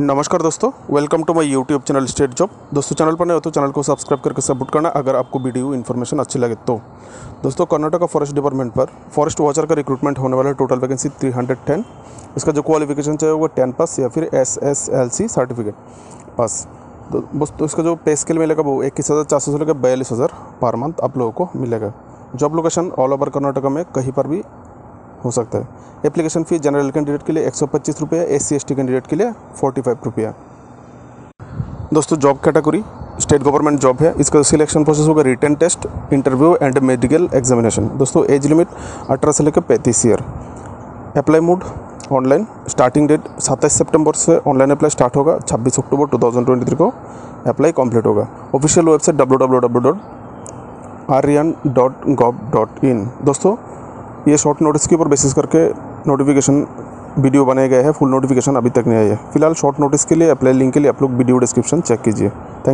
नमस्कार दोस्तों, welcome to my YouTube channel state job. दोस्तों चैनल पर नए हो तो चैनल को सब्सक्राइब करके सपोर्ट करना अगर आपको वीडियो इन्फॉर्मेशन अच्छी लगे तो। दोस्तों कर्नाटका फॉरेस्ट डिपार्टमेंट पर फॉरेस्ट वॉचर का रिक्रूटमेंट होने वाला है। Total vacancy 310। इसका जो क्वालिफिकेशन चाहिए वो 10 पास या फिर SSLC सर्टिफिकेट पास। दोस्तों इसका जो पे स्केल मिलेगा वो 21,400 से लेकर 42,000 पर मंथ आप लोगों को मिलेगा। Job location all over Karnataka में कहीं पर भी हो सकता है। एप्लीकेशन फ़ी जनरल कैंडिडेट के लिए 125 रुपया, SC/ST कैंडिडेट के लिए 45 रुपया। दोस्तों job category state government job है। इसका सिलेक्शन प्रोसेस होगा written test, interview and medical examination. दोस्तों एज लिमिट 18 से लेकर 35 year. Apply mode online. Starting date 27 सितंबर से ऑनलाइन अप्लाई स्टार्ट होगा। 26 अक्टूबर 2023 को अप्लाई कंप्लीट होगा। Official website www.aryan.gov.in। दोस्तों ये शॉर्ट नोटिस के ऊपर बेसिस करके नोटिफिकेशन वीडियो बनाए गए हैं। फुल नोटिफिकेशन अभी तक नहीं आई है। फिलहाल शॉर्ट नोटिस के लिए अप्लाई लिंक के लिए आप लोग वीडियो डिस्क्रिप्शन चेक कीजिए। थैंक